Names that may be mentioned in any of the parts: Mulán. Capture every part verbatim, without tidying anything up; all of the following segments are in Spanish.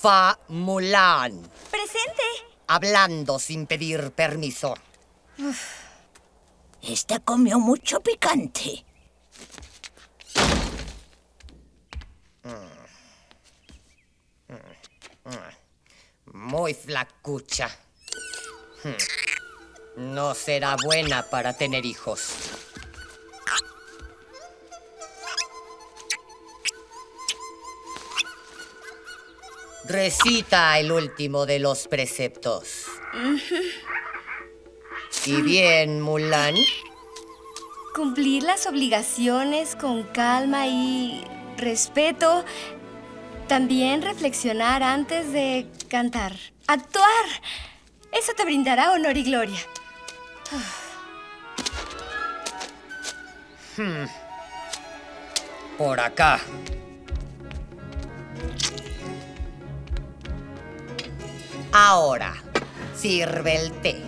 Fa Mulán. Presente. Hablando sin pedir permiso. Uf. Esta comió mucho picante. Muy flacucha. No será buena para tener hijos. Recita el último de los preceptos. ¿Y bien, Mulán? Cumplir las obligaciones con calma y respeto. También reflexionar antes de cantar. ¡Actuar! Eso te brindará honor y gloria. Hmm. Por acá. Ahora, sirve el té.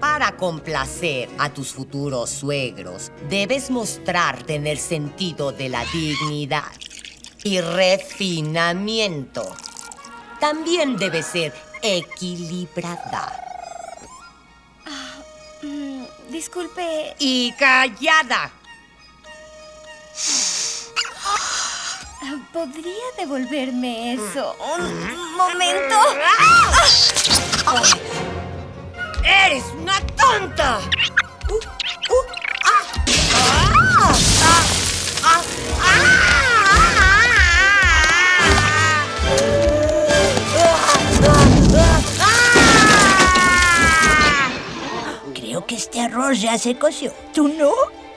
Para complacer a tus futuros suegros, debes mostrar tener sentido de la dignidad y refinamiento. También debe ser equilibrada. Ah, mmm, disculpe... Y callada. ¿Podría devolverme eso? ¿Un momento? ¡Ah! ¡Eres una tonta! Uh, uh, ah. Ah, ah, ah, ah. Creo que este arroz ya se coció. ¿Tú no?